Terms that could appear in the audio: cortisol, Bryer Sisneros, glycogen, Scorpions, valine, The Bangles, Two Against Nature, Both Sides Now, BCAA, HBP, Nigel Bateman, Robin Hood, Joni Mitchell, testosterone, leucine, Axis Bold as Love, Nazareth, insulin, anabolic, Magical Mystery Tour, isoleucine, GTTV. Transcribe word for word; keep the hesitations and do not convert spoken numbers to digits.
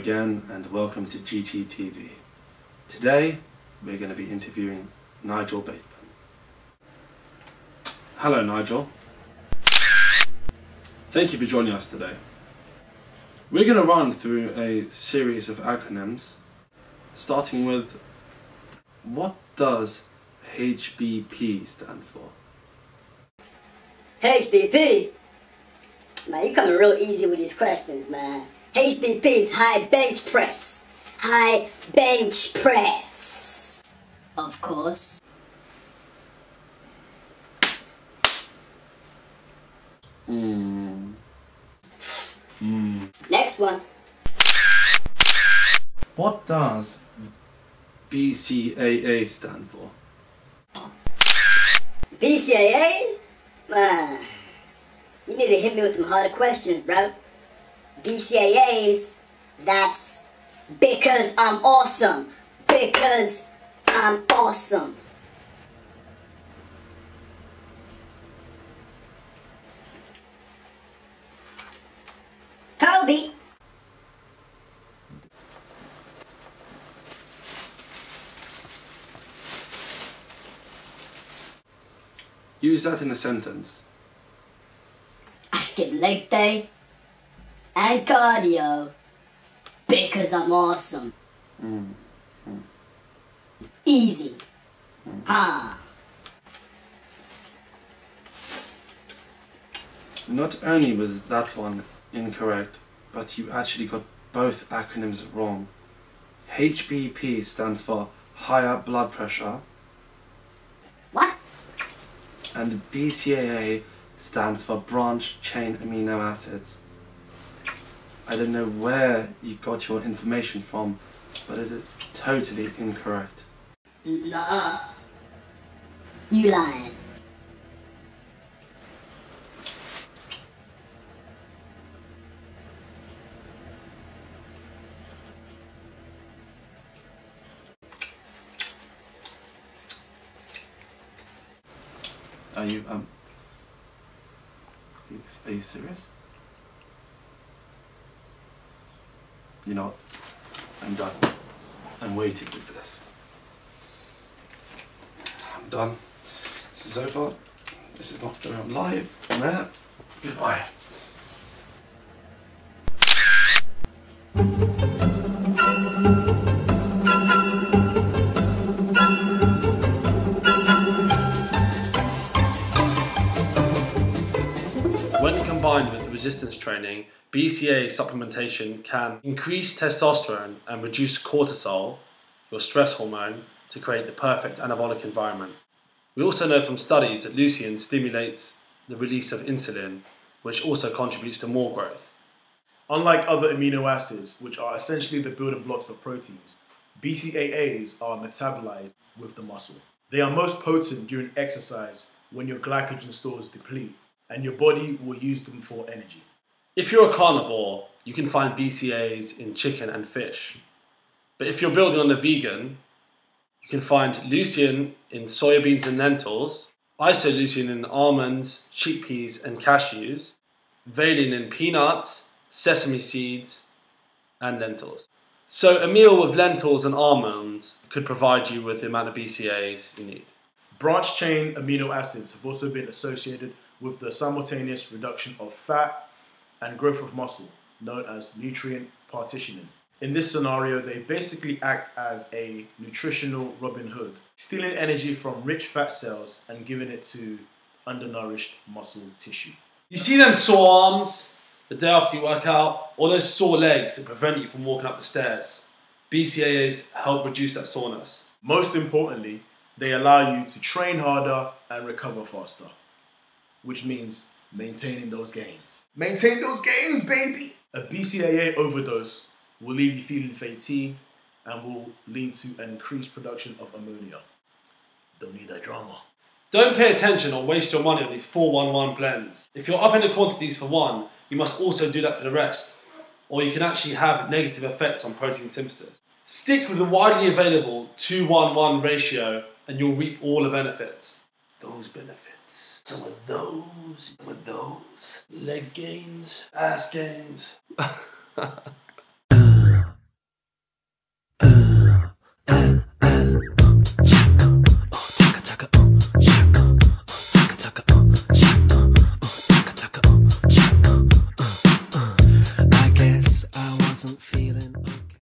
again and welcome to G T T V. Today we're going to be interviewing Nigel Bateman. Hello Nigel. Thank you for joining us today. We're going to run through a series of acronyms, starting with what does H B P stand for? H B P? Man, you're coming real easy with these questions, man. H B P is high bench press. High bench press. Of course. Mm. Mm. Next one. What does B C A A stand for? B C A A? Man, you need to hit me with some harder questions, bro. B C A As, that's because I'm awesome. Because I'm awesome. Kobe! Use that in a sentence. I skip leg day and cardio because I'm awesome. Mm. Mm. Easy. Mm. Ha! Not only was that one incorrect, but you actually got both acronyms wrong. H B P stands for higher blood pressure. What? And B C A A stands for branch chain amino acids. I don't know where you got your information from, but it is totally incorrect. Nah, you lying. Are you, um, are you, are you serious? You know, I'm done. I'm way too good for this. I'm done. This is over. This is not going on live. I'm there. Goodbye. Combined with resistance training, B C A A supplementation can increase testosterone and reduce cortisol, your stress hormone, to create the perfect anabolic environment. We also know from studies that leucine stimulates the release of insulin, which also contributes to more growth. Unlike other amino acids, which are essentially the building blocks of proteins, B C A As are metabolized with the muscle. They are most potent during exercise when your glycogen stores deplete, and your body will use them for energy. If you're a carnivore, you can find B C A As in chicken and fish. But if you're building on a vegan, you can find leucine in soybeans and lentils, isoleucine in almonds, chickpeas and cashews, valine in peanuts, sesame seeds, and lentils. So a meal with lentils and almonds could provide you with the amount of B C A As you need. Branch chain amino acids have also been associated with the simultaneous reduction of fat and growth of muscle, known as nutrient partitioning. In this scenario, they basically act as a nutritional Robin Hood, stealing energy from rich fat cells and giving it to undernourished muscle tissue. You see them sore arms the day after you work out, or those sore legs that prevent you from walking up the stairs? B C A As help reduce that soreness. Most importantly, they allow you to train harder and recover faster, which means maintaining those gains. Maintain those gains, baby! A B C A A overdose will leave you feeling fatigued and will lead to an increased production of ammonia. Don't need that drama. Don't pay attention or waste your money on these four one one blends. If you're upping the quantities for one, you must also do that for the rest, or you can actually have negative effects on protein synthesis. Stick with the widely available two one one ratio and you'll reap all the benefits. Those benefits. Some of those, some of those, leg gains, ass gains.